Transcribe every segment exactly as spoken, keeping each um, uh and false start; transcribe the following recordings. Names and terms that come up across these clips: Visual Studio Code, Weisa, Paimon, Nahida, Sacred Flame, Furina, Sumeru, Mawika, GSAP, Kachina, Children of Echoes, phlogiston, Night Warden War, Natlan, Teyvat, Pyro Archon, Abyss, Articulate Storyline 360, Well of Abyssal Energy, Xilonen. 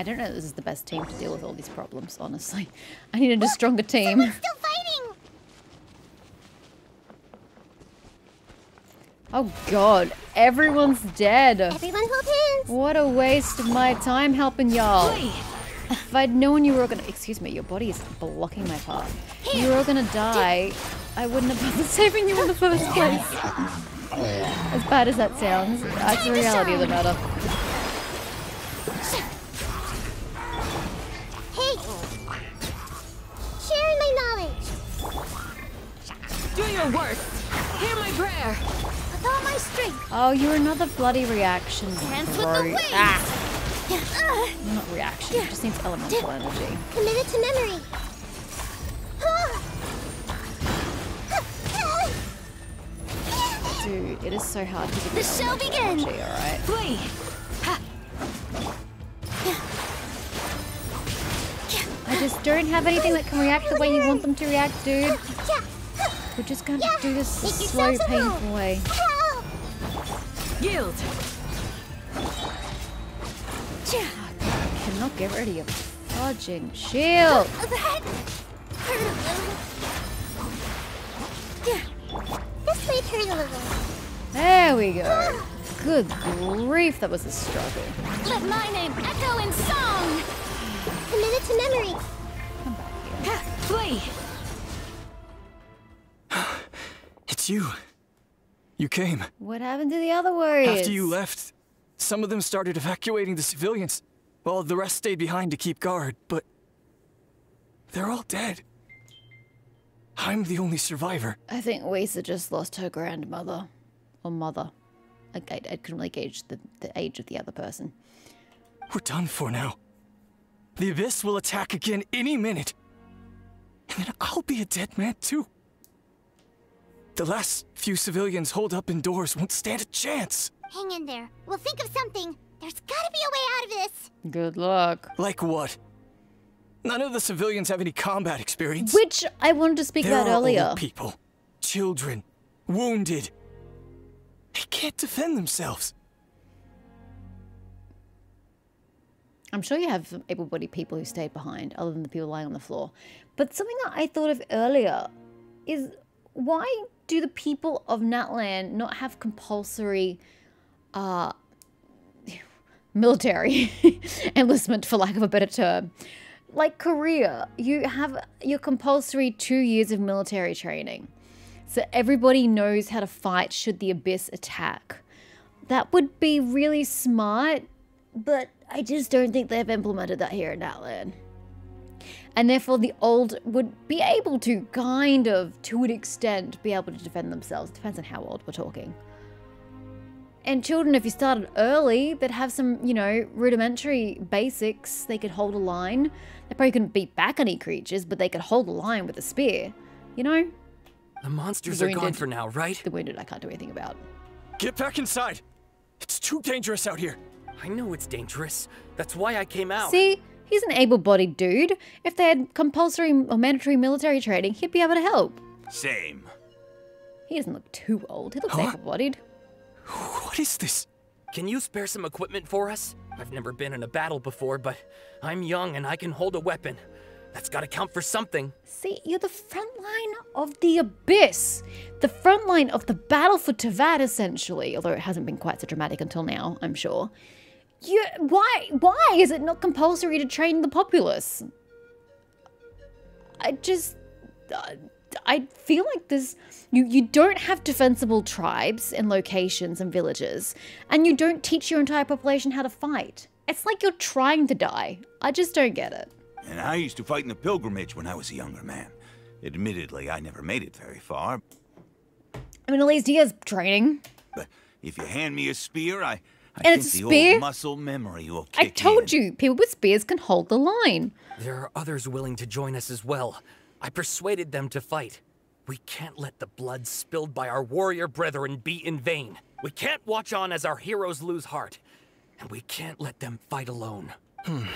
I don't know if this is the best team to deal with all these problems, honestly. I needed a stronger team. Someone's still fighting. Oh god, everyone's dead. Everyone hold hands. What a waste of my time helping y'all. If I'd known you were all gonna- excuse me, your body is blocking my path. You were all gonna die, I wouldn't have been saving you in the first place. As bad as that sounds, that's the reality of the matter. Hey! Sharing my knowledge! Do your worst! Hear my prayer! With all my strength! Oh, you're another bloody reaction. Dance with the waves. Ah. Not reaction, it just needs elemental energy. Committed to memory. Dude, it is so hard to get the show begins. Alright. I just don't have anything that can react the way you want them to react, dude. We're just gonna have to do this the slow, painful way. Yield. I cannot get rid of your dodging shield. This way, turn a little. There we go. Good grief, that was a struggle. Let my name echo in song. A minute to memory. Come back here. It's you. You came. What happened to the other warriors? After you left, some of them started evacuating the civilians, while the rest stayed behind to keep guard, but they're all dead. I'm the only survivor. I think Weisa just lost her grandmother. Or mother. I, I, I couldn't really gauge the, the age of the other person. We're done for now. The Abyss will attack again any minute. And then I'll be a dead man too. The last few civilians holed up indoors won't stand a chance. Hang in there. We'll think of something. There's gotta be a way out of this. Good luck. Like what? None of the civilians have any combat experience. Which I wanted to speak about earlier. There are old people, children, wounded. They can't defend themselves. I'm sure you have some able-bodied people who stayed behind, other than the people lying on the floor. But something that I thought of earlier is, why do the people of Natlan not have compulsory Uh, military enlistment, for lack of a better term? Like Korea, you have your compulsory two years of military training, so everybody knows how to fight should the Abyss attack. That would be really smart, but I just don't think they've implemented that here in Natlan. And therefore the old would be able to, kind of, to an extent, be able to defend themselves. Depends on how old we're talking. And children, if you started early, they'd have some, you know, rudimentary basics. They could hold a line. They probably couldn't beat back any creatures, but they could hold a line with a spear. You know? The monsters the wounded, are gone for now, right? The wounded I can't do anything about. Get back inside! It's too dangerous out here! I know it's dangerous. That's why I came out. See? He's an able-bodied dude. If they had compulsory or mandatory military training, he'd be able to help. Same. He doesn't look too old. He looks huh? able-bodied. What is this? Can you spare some equipment for us? I've never been in a battle before, but I'm young and I can hold a weapon. That's gotta count for something. See, you're the front line of the Abyss. The front line of the battle for Teyvat, essentially. Although it hasn't been quite so dramatic until now, I'm sure. You, why, why is it not compulsory to train the populace? I just... Uh, I feel like this, you, you don't have defensible tribes and locations and villages, and you don't teach your entire population how to fight. It's like you're trying to die. I just don't get it. And I used to fight in the pilgrimage when I was a younger man. Admittedly, I never made it very far. I mean, at least he has training. But if you hand me a spear, I, I and think it's the spear? old muscle memory will kick in. I told you, people with spears can hold the line. There are others willing to join us as well. I persuaded them to fight. We can't let the blood spilled by our warrior brethren be in vain. We can't watch on as our heroes lose heart. And we can't let them fight alone. Hmm.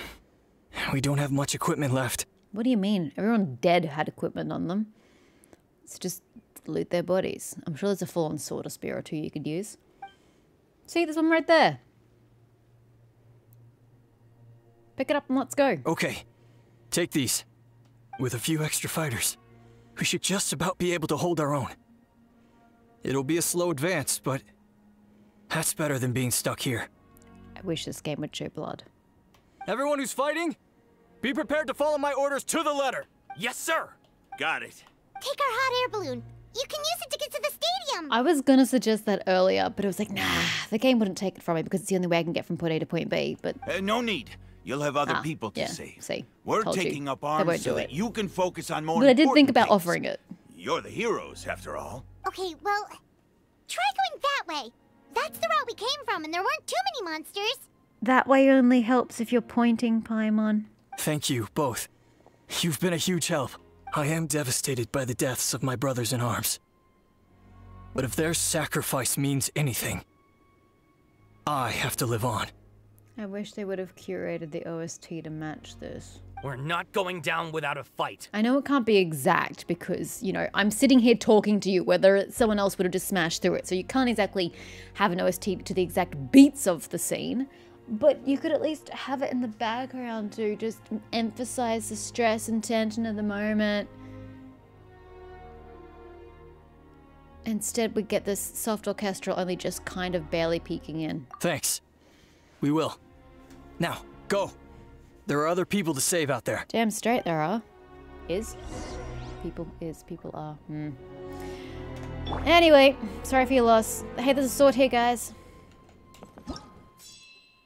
We don't have much equipment left. What do you mean? Everyone dead had equipment on them. It's just loot their bodies. I'm sure there's a full-on sword or spear or two you could use. See, there's one right there. Pick it up and let's go. Okay. Take these. With a few extra fighters, we should just about be able to hold our own. It'll be a slow advance, but that's better than being stuck here. I wish this game would show blood. Everyone who's fighting, be prepared to follow my orders to the letter. Yes, sir. Got it. Take our hot air balloon. You can use it to get to the stadium. I was going to suggest that earlier, but it was like, nah, the game wouldn't take it from me because it's the only way I can get from point A to point B. But uh, no need. You'll have other ah, people to yeah, save. See, We're Told taking you. up arms so that you can focus on more important But I did think about things. offering it. You're the heroes, after all. Okay, well, try going that way. That's the route we came from, and there weren't too many monsters. That way only helps if you're pointing, Paimon. Thank you, both. You've been a huge help. I am devastated by the deaths of my brothers in arms. But if their sacrifice means anything, I have to live on. I wish they would have curated the O S T to match this. We're not going down without a fight. I know it can't be exact because, you know, I'm sitting here talking to you, whether someone else would have just smashed through it. So you can't exactly have an O S T to the exact beats of the scene, but you could at least have it in the background to just emphasize the stress and tension of the moment. Instead, we get this soft orchestral only just kind of barely peeking in. Thanks. We will. Now, go. There are other people to save out there. Damn straight there are. Is. People is. People are. Hmm. Anyway, sorry for your loss. Hey, there's a sword here, guys.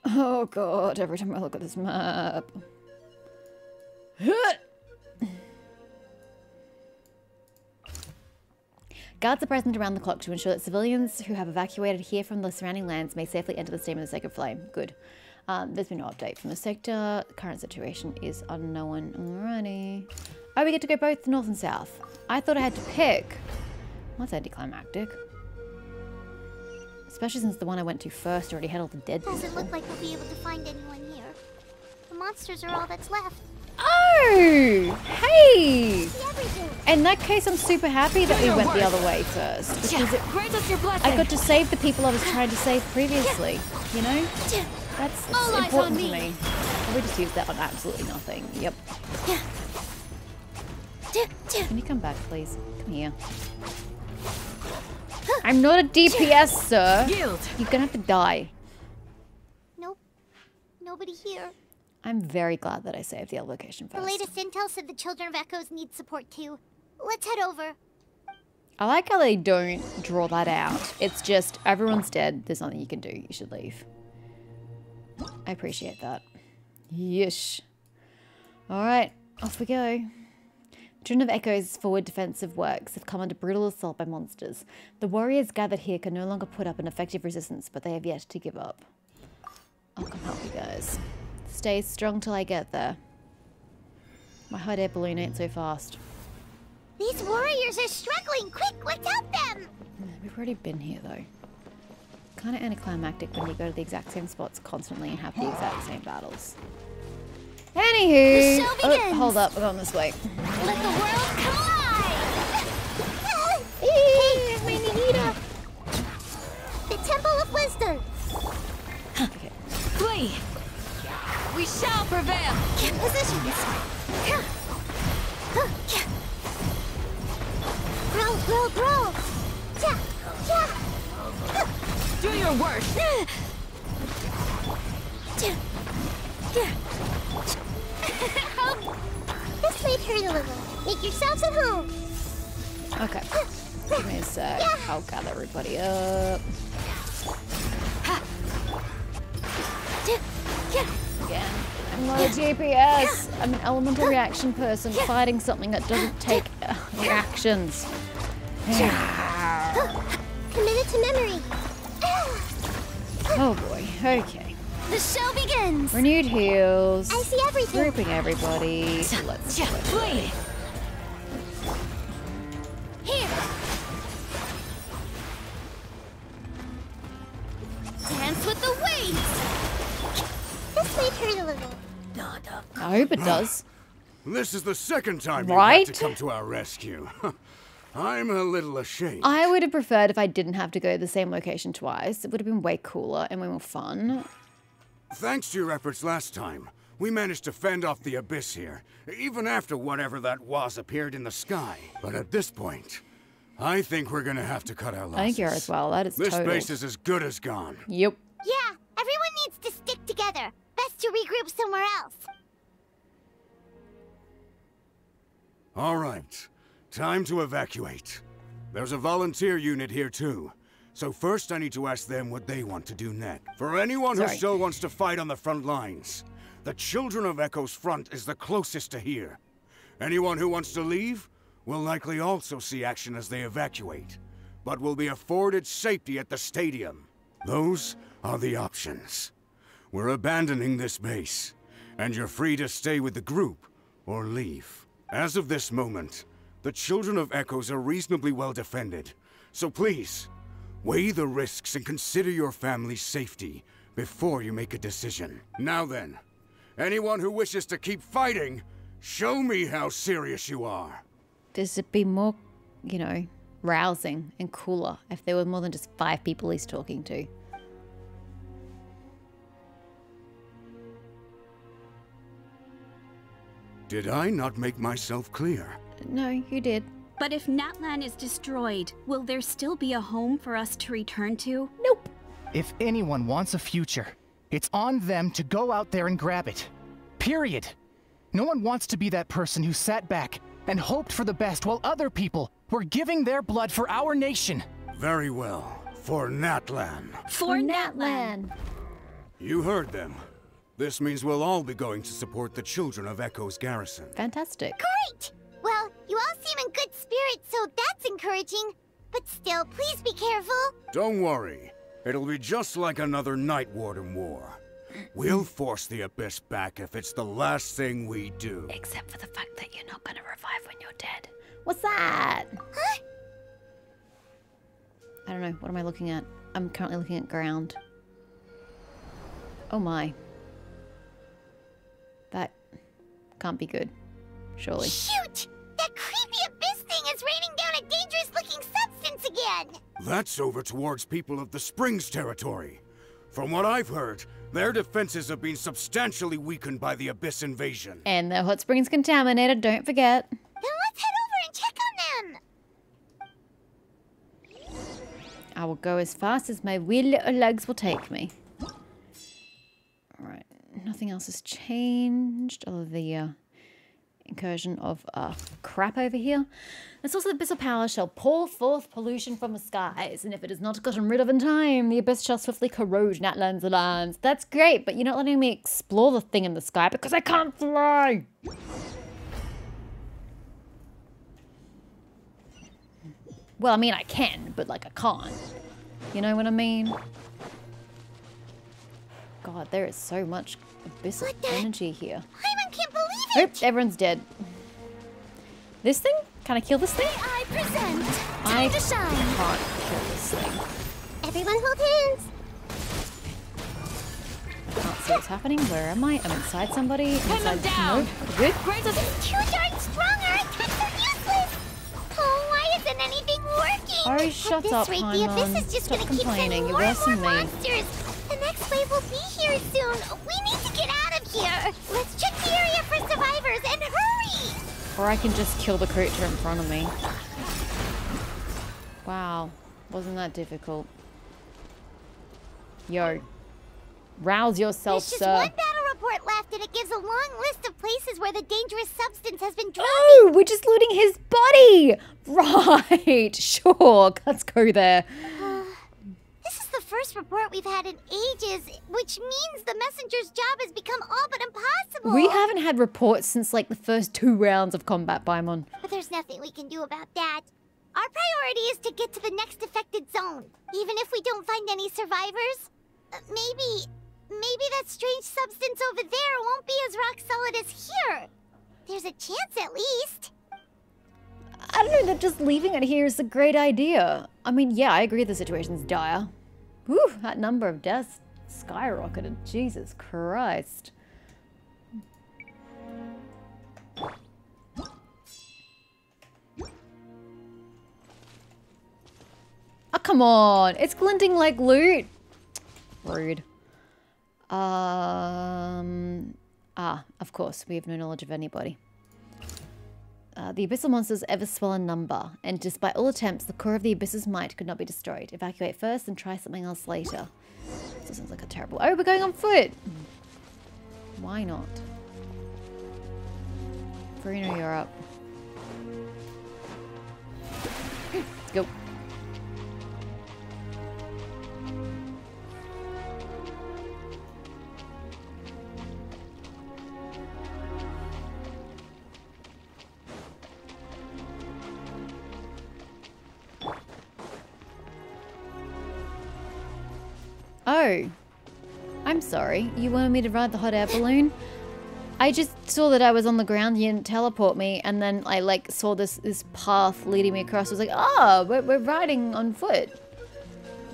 Oh god, every time I look at this map. Guards are present around the clock to ensure that civilians who have evacuated here from the surrounding lands may safely enter the stadium of the Sacred Flame. Good. Um, there's been no update from the sector. The current situation is unknown. Alrighty. Oh, we get to go both north and south. I thought I had to pick. That's anticlimactic. Especially since the one I went to first already had all the dead people. Doesn't look like we'll be able to find anyone here. The monsters are all that's left. Oh! Hey! In that case, I'm super happy that we went the other way first. Because it, I got to save the people I was trying to save previously. You know? That's it's important to me. I would just use that on absolutely nothing. Yep. Can you come back, please? Come here. I'm not a D P S, sir. Yield. You're gonna have to die. Nope. Nobody here. I'm very glad that I saved the other location first. The latest intel said the Children of Echoes need support too. Let's head over. I like how they don't draw that out. It's just, everyone's dead. There's nothing you can do. You should leave. I appreciate that. Yesh. Alright, off we go. Children of Echoes' forward defensive works have come under brutal assault by monsters. The warriors gathered here can no longer put up an effective resistance, but they have yet to give up. I'll come help you guys. Stay strong till I get there. My hot air balloon ain't so fast. These warriors are struggling! Quick, let's help them! We've already been here, though. Kind of anticlimactic when you go to the exact same spots constantly and have the exact same battles. Anywho, oh, hold up, we're going this way. Let the world collide! Hey, my Nahida! The Temple of Wisdom! Okay. Flee! We shall prevail! Get positions! Roll, roll, roll! Do your worst! This way, Purina. Make yourselves at home. Okay. Give me a sec. Yeah. I'll gather everybody up. Again. I'm not a G P S. I'm an elemental reaction person fighting something that doesn't take uh, reactions. Committed to memory. Oh boy. Okay. The show begins! Renewed heals. I see everything. Grouping everybody. Let's do it. Here! Dance with the waves! This may hurt a little. I hope it does. This is the second time right? you've had to come to our rescue. I'm a little ashamed. I would have preferred if I didn't have to go to the same location twice. It would have been way cooler and way more fun. Thanks to your efforts last time, We managed to fend off the Abyss here, even after whatever that was appeared in the sky. But at this point, I think we're gonna have to cut our losses. I think you're as well. That is total. This base is as good as gone. Yep. Yeah, everyone needs to stick together. Best to regroup somewhere else. All right, time to evacuate. There's a volunteer unit here too. So first I need to ask them what they want to do next. For anyone who Sorry. still wants to fight on the front lines, the Children of Echoes front is the closest to here. Anyone who wants to leave will likely also see action as they evacuate, but will be afforded safety at the stadium. Those are the options. We're abandoning this base, and you're free to stay with the group or leave. As of this moment, the Children of Echoes are reasonably well defended, so please, weigh the risks and consider your family's safety before you make a decision. Now then, anyone who wishes to keep fighting, show me how serious you are. This would be more, you know, rousing and cooler if there were more than just five people he's talking to. Did I not make myself clear? No, you did. But if Natlan is destroyed, will there still be a home for us to return to? Nope. If anyone wants a future, it's on them to go out there and grab it. Period. No one wants to be that person who sat back and hoped for the best while other people were giving their blood for our nation. Very well. For Natlan. For, for Natlan. You heard them. This means we'll all be going to support the Children of Echoes garrison. Fantastic. Great! Well, you all seem in good spirits, so that's encouraging. But still, please be careful. Don't worry. It'll be just like another Night Warden War. We'll force the Abyss back if it's the last thing we do. Except for the fact that you're not gonna revive when you're dead. What's that? Huh? I don't know. What am I looking at? I'm currently looking at ground. Oh my. That can't be good. Surely. Shoot! That creepy Abyss thing is raining down a dangerous-looking substance again! That's over towards people of the Springs territory. From what I've heard, their defenses have been substantially weakened by the Abyss invasion. And the hot springs contaminated, don't forget. Then let's head over and check on them! I will go as fast as my wee little legs will take me. Alright, nothing else has changed other than the, uh... incursion of uh, crap over here. The source of the abyssal power shall pour forth pollution from the skies, and if it is not gotten rid of in time, the abyss shall swiftly corrode Natlan's lands. That's great, but you're not letting me explore the thing in the sky because I can't fly! Well, I mean, I can, but like, I can't. You know what I mean? God, there is so much abyssal energy here. Paimon can't believe it! Oops, everyone's dead. This thing? Can I kill this thing? I present. I to shine. can't kill this thing. Everyone hold hands. I can't see what's happening. Where am I? I'm inside somebody. Pin them down. No, good. It's too darn strong. Our attacks are useless. Oh, why isn't anything working? Ari, shut up, Paimon. At this rate, the Abyss is just going to keep sending more and more monsters. The next wave will be here soon. We need to get out of here. Let's check the area for survivors and hurry! Or I can just kill the creature in front of me. Wow. Wasn't that difficult. Yo. Rouse yourself, sir. There's just sir. one battle report left, and it gives a long list of places where the dangerous substance has been dropped. Oh, we're just looting his body! Right. Sure. Let's go there. This is the first report we've had in ages, which means the messenger's job has become all but impossible. We haven't had reports since like the first two rounds of combat, Paimon. But there's nothing we can do about that. Our priority is to get to the next affected zone. Even if we don't find any survivors, uh, maybe, maybe that strange substance over there won't be as rock solid as here. There's a chance at least. I don't know that just leaving it here is a great idea. I mean, yeah, I agree the situation's dire. Whew, that number of deaths skyrocketed. Jesus Christ. Oh, come on. It's glinting like loot. Rude. Um, Ah, of course, we have no knowledge of anybody. Uh, the abyssal monsters ever swell in number, and despite all attempts, the core of the abyss's might could not be destroyed. Evacuate first and try something else later. This sounds like a terrible... Oh, we're going on foot! Why not? Furina, you're up. Let's go. Oh, I'm sorry. You wanted me to ride the hot air balloon? I just saw that I was on the ground. You didn't teleport me, and then I like saw this this path leading me across. I was like, oh, we're, we're riding on foot.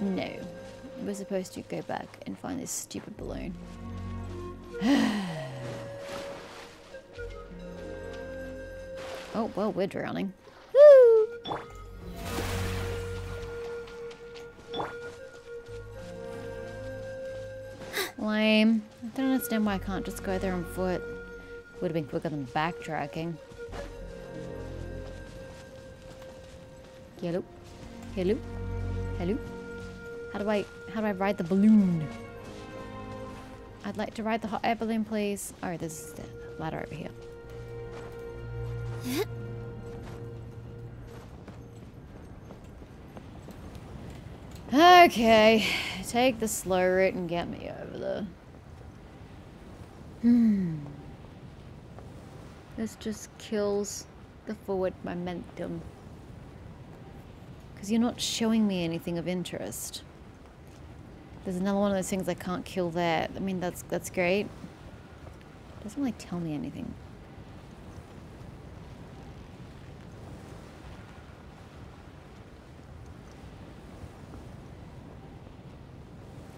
No, we're supposed to go back and find this stupid balloon. Oh well, we're drowning. Woo! Lame. I don't understand why I can't just go there on foot. Would have been quicker than backtracking. Hello. Hello. Hello. How do I how do I ride the balloon? I'd like to ride the hot air balloon, please. Oh, there's a ladder over here. Okay. Take the slow route and get me over there. Hmm. This just kills the forward momentum. Because you're not showing me anything of interest. There's another one of those things I can't kill there. I mean, that's, that's great. It doesn't really tell me anything.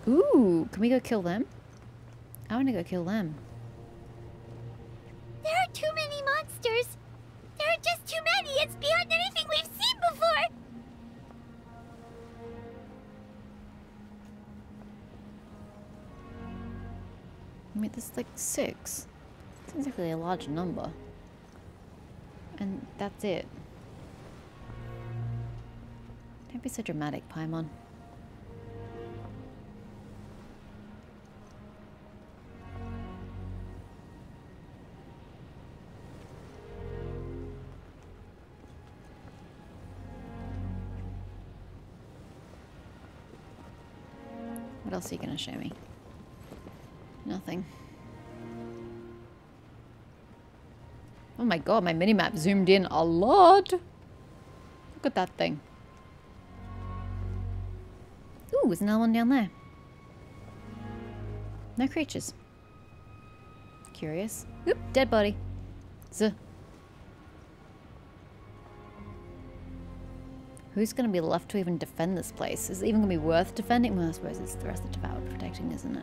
Ooh, can we go kill them? I want to go kill them. There are too many monsters. There are just too many. It's beyond anything we've seen before. I mean, there's like six. It's exactly a large number. And that's it. Don't be so dramatic, Paimon. What else are you gonna show me? Nothing. Oh my god, my minimap zoomed in a lot! Look at that thing. Ooh, there's another one down there. No creatures. Curious. Oop, dead body. Zuh. Who's going to be left to even defend this place? Is it even going to be worth defending? Well, I suppose it's the rest of the devoured protecting, isn't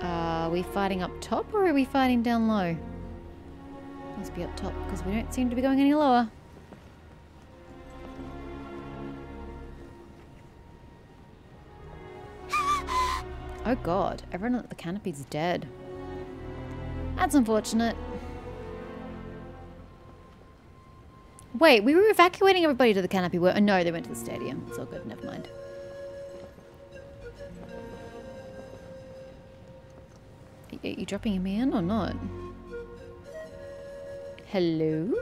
it? Uh, are we fighting up top or are we fighting down low? Must be up top because we don't seem to be going any lower. Oh god, everyone at the canopy's dead. That's unfortunate. Wait, we were evacuating everybody to the canopy. Were no, they went to the stadium. It's all good. Never mind. Are you dropping him in or not? Hello?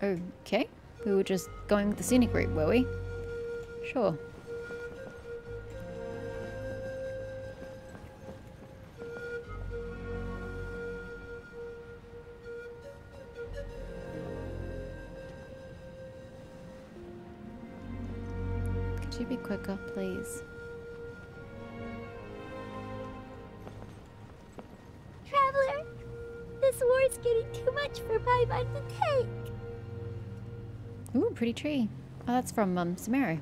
Okay. We were just going with the scenic route, were we? Sure. Be quicker, please. Traveler, this war's getting too much for Paimon to take. Ooh, pretty tree. Oh, that's from um, Sumeru.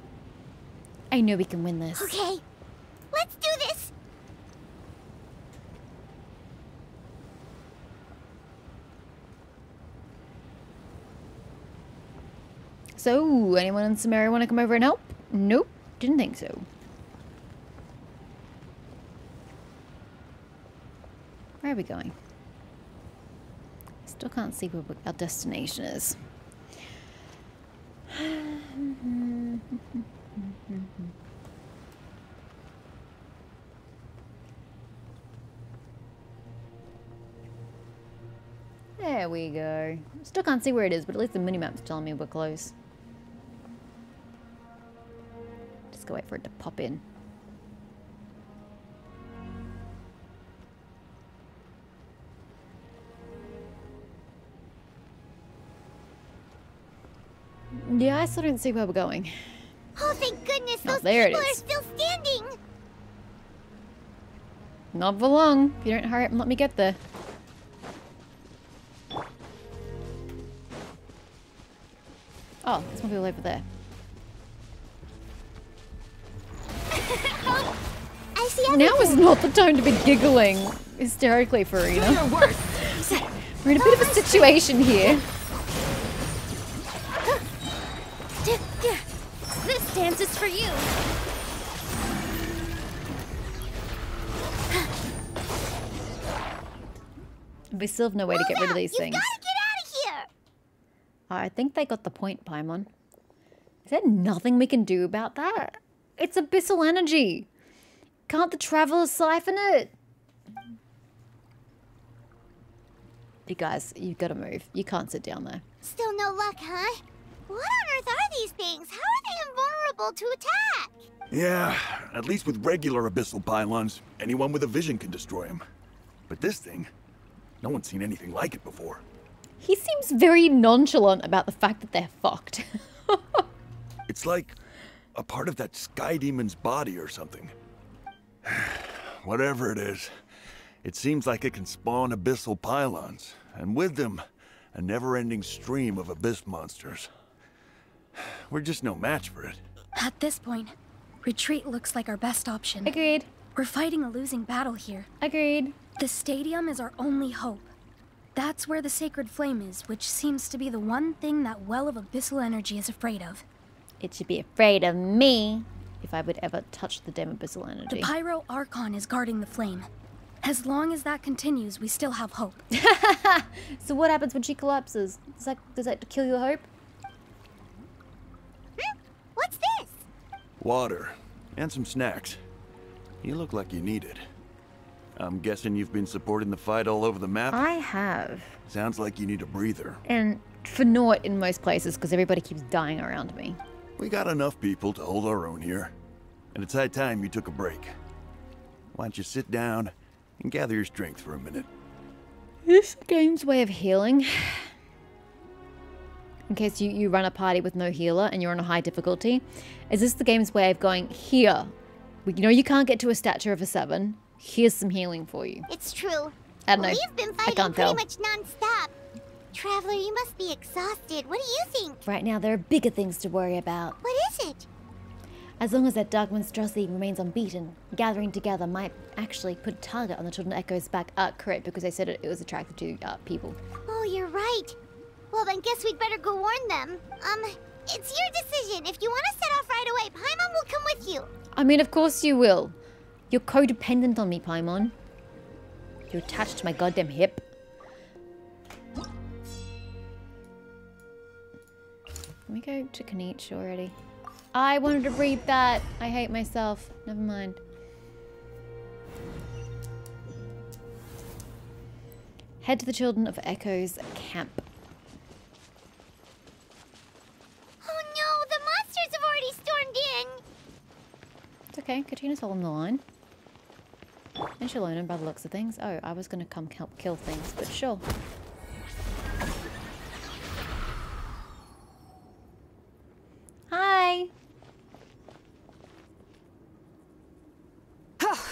I know we can win this. Okay, let's do this. So, anyone in Sumeru want to come over and help? Nope, didn't think so. Where are we going? Still can't see where our destination is. There we go. Still can't see where it is, but at least the minimap's telling me we're close. Just go wait for it to pop in. Yeah, I still didn't see where we're going. Oh, thank goodness, those people are still standing! Not for long. If you don't hurry up and let me get there. Oh, there's more people over there. I see everything. Now is not the time to be giggling hysterically, Furina. We're in a bit of a situation here. This dance is for you. We still have no way Move to get out. rid of these You've things. Gotta get out of here. I think they got the point, Paimon. Is there nothing we can do about that? It's abyssal energy. Can't the travelers siphon it? You guys, you've got to move. You can't sit down there. Still no luck, huh? What on earth are these things? How are they invulnerable to attack? Yeah, at least with regular abyssal pylons, anyone with a vision can destroy them. But this thing, no one's seen anything like it before. He seems very nonchalant about the fact that they're fucked. It's like a part of that sky demon's body or something. Whatever it is, it seems like it can spawn abyssal pylons, and with them, a never-ending stream of abyss monsters. We're just no match for it. At this point, retreat looks like our best option. Agreed. We're fighting a losing battle here. Agreed. The stadium is our only hope. That's where the Sacred Flame is, which seems to be the one thing that Well of Abyssal Energy is afraid of. It should be afraid of me if I would ever touch the damn Abyssal Energy. The Pyro Archon is guarding the flame. As long as that continues, we still have hope. So what happens when she collapses? Does that, does that kill your hope? What's this? Water. And some snacks. You look like you need it. I'm guessing you've been supporting the fight all over the map? I have. Sounds like you need a breather. And for naught in most places, because everybody keeps dying around me. We got enough people to hold our own here. And it's high time you took a break. Why don't you sit down and gather your strength for a minute. This game's way of healing. In case you, you run a party with no healer and you're on a high difficulty, is this the game's way of going, here, we, you know you can't get to a stature of a seven, here's some healing for you. It's true. I don't know. We've been fighting I can't pretty tell. much non-stop. Traveler, you must be exhausted. What do you think? Right now, there are bigger things to worry about. What is it? As long as that dark monstrosity remains unbeaten, gathering together might actually put a target on the Children of Echoes' back. Uh, correct, because they said it, it was attractive to uh, people. Oh, you're right. Well, then guess we'd better go warn them. Um, it's your decision. If you want to set off right away, Paimon will come with you. I mean, of course you will. You're codependent on me, Paimon. You're attached to my goddamn hip. Let me go to Kanichi already. I wanted to read that. I hate myself. Never mind. Head to the Children of Echoes camp. Oh no, the monsters have already stormed in. It's okay. Kachina's holding the line. And Xilonen by the looks of things. Oh, I was going to come help kill things, but sure. Hi.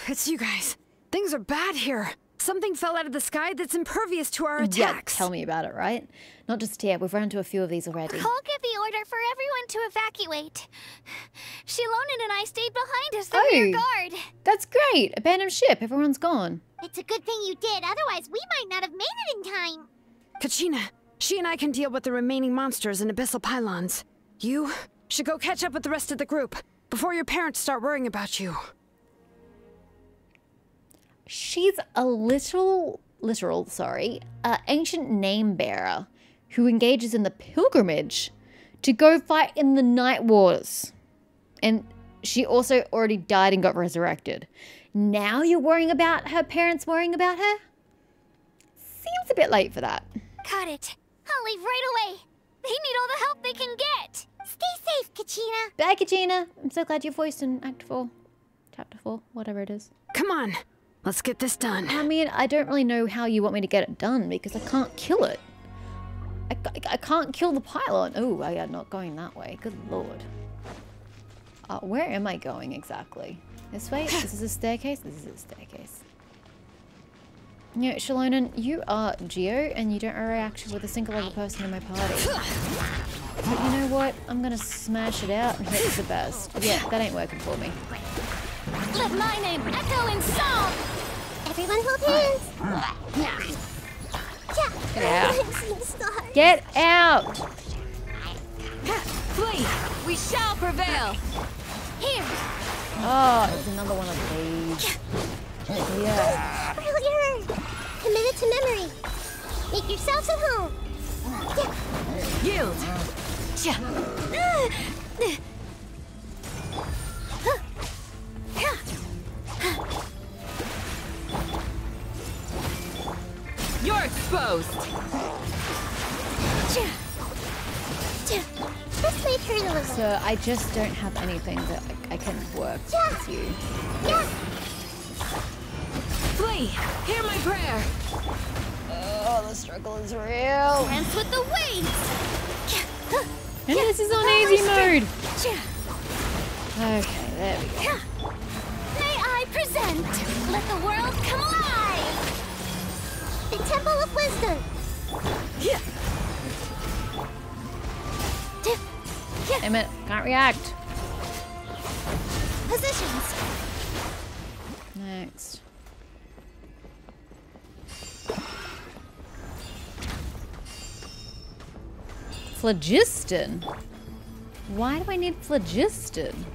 It's you guys. Things are bad here. Something fell out of the sky that's impervious to our attacks. Yeah, tell me about it, right? Not just here. We've run into a few of these already. I'll give the order for everyone to evacuate. Xilonen and I stayed behind as the oh, rear guard. That's great. Abandon ship. Everyone's gone. It's a good thing you did. Otherwise, we might not have made it in time. Kachina, she and I can deal with the remaining monsters and abyssal pylons. You should go catch up with the rest of the group before your parents start worrying about you. She's a literal, literal, sorry, uh, ancient name bearer who engages in the pilgrimage to go fight in the Night Wars. And she also already died and got resurrected. Now you're worrying about her parents worrying about her? Seems a bit late for that. Got it. I'll leave right away. They need all the help they can get. Stay safe, Kachina. Bye, Kachina. I'm so glad you voiced in Act four. Chapter four, whatever it is. Come on. Let's get this done. I mean, I don't really know how you want me to get it done because I can't kill it. I, I, I can't kill the pylon. Oh, I am not going that way. Good lord. Uh, where am I going exactly? This way? This is a staircase? This is a staircase. You know, Xilonen, you are Geo, and you don't react with a single other person in my party. But you know what? I'm gonna smash it out and hope for the best. Yeah, that ain't working for me. Let my name echo in song! Everyone hold hands! Get out! Get out! Please, we shall prevail! Here! Oh, it's another one of these. Yeah. Earlier, committed to memory. Make yourselves at home. Yeah. Yield. Yeah. You're exposed. Yeah. Yeah. Let's make her a little. So I just don't have anything that I, I can work yeah. with you. Yeah. Flee! Hear my prayer! Oh, the struggle is real! Dance with the waves! And this is on easy mode! Okay, there we go. May I present! Let the world come alive! The Temple of Wisdom! Damn it, can't react! Positions! Next. Phlogiston? Why do I need phlogiston?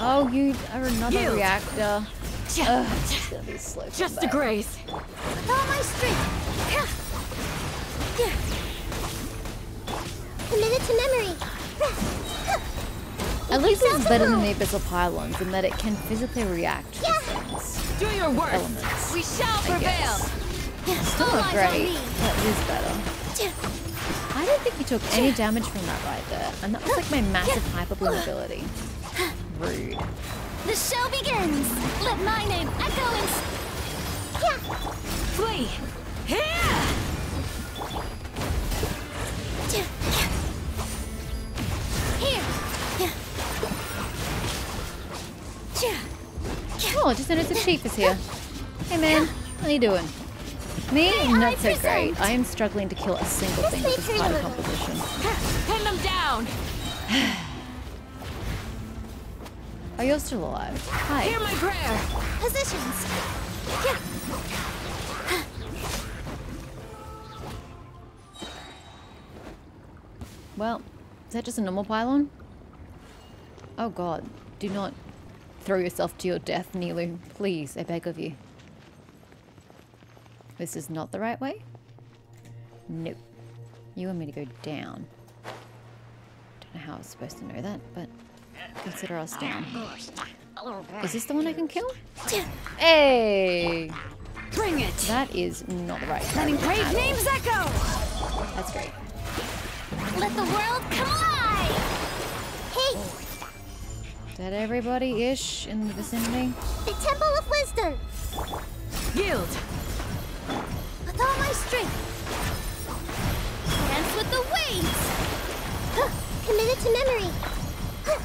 Oh, you are another Yield. reactor. Ugh, be slow Just a grace. With all my strength. Committed to memory. At least it's better than the abyssal pylons in that it can physically react to things. Do your work. Elements, we shall prevail. Still not great, but it is better. I don't think you took any damage from that right there, and that was like my massive hyperblow ability. Rude. The show begins! Let my name echo and... Yeah! Flee! Here! Here! Oh, I just noticed the chief is here. Hey man, how you doing? Me? Not so great. I am struggling to kill a single thing with this part of composition. Pin them down! Are you still alive? Hi. Hear my prayer! Positions! Yeah. Well, is that just a normal pylon? Oh god. Do not throw yourself to your death, Nilu. Please, I beg of you. This is not the right way? Nope. You want me to go down. Don't know how I was supposed to know that, but consider us down. Is this the one I can kill? Hey! Bring it! That is not the right way. Brave names echo! That's great. Let the world come alive! Hey! Is that everybody-ish in the vicinity? The Temple of Wisdom! Yield! With all my strength, dance with the waves. Huh. Committed to memory. Huh.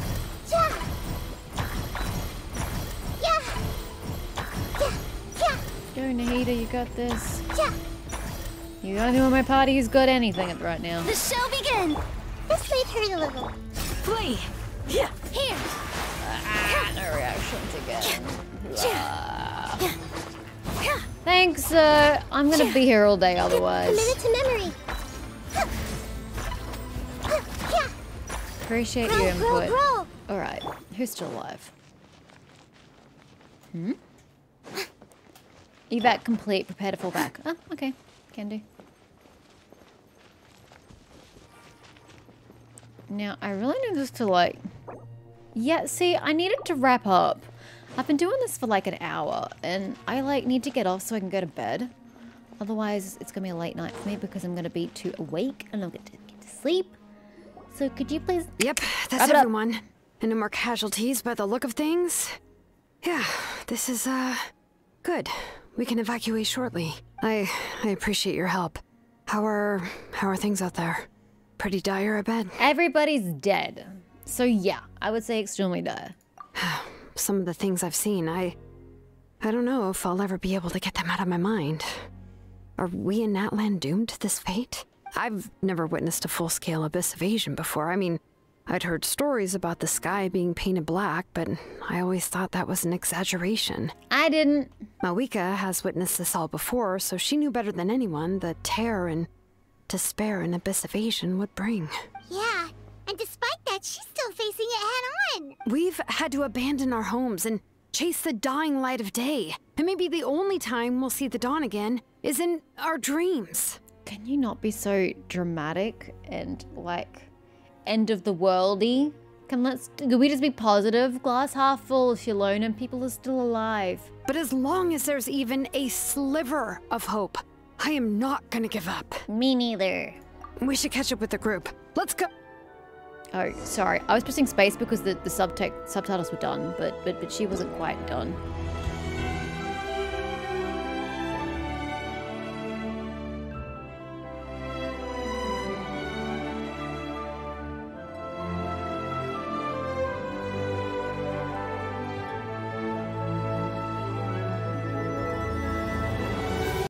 Yeah. Yeah. Yeah. Yeah. Go, Nahida, you got this. Yeah. You're the only one in my party who's got anything right now. The show begins. Let's leave her a little. Flee. Yeah. Here. Ah, yeah. No reactions again. Yeah. Yeah. Yeah. Yeah. Thanks, uh, I'm gonna be here all day otherwise. A minute to memory. Appreciate your input. Alright, who's still alive? Hmm? Evac complete, prepare to fall back. Oh, okay. Can do. Now, I really need this to like... Yeah, see, I need it to wrap up. I've been doing this for like an hour, and I like need to get off so I can go to bed. Otherwise, it's gonna be a late night for me because I'm gonna be too awake and I'll get to, get to sleep. So could you please... Yep, that's everyone. And no more casualties by the look of things. Yeah, this is, uh... good. We can evacuate shortly. I... I appreciate your help. How are... how are things out there? Pretty dire, I bet. Everybody's dead. So yeah, I would say extremely dire. Some of the things I've seen, I... I don't know if I'll ever be able to get them out of my mind. Are we in Natlan doomed to this fate? I've never witnessed a full-scale Abyss invasion before. I mean, I'd heard stories about the sky being painted black, but I always thought that was an exaggeration. I didn't. Mawika has witnessed this all before, so she knew better than anyone the terror and despair an Abyss invasion would bring. Yeah, and despite that, she's still facing it head-on. We've had to abandon our homes and chase the dying light of day. And maybe the only time we'll see the dawn again is in our dreams. Can you not be so dramatic and, like, end-of-the-worldy? Can let's, can we just be positive? Glass half full, Xilonen, and people are still alive. But as long as there's even a sliver of hope, I am not gonna give up. Me neither. We should catch up with the group. Let's go. Oh, sorry. I was pressing space because the, the subtext, subtitles were done, but, but, but she wasn't quite done.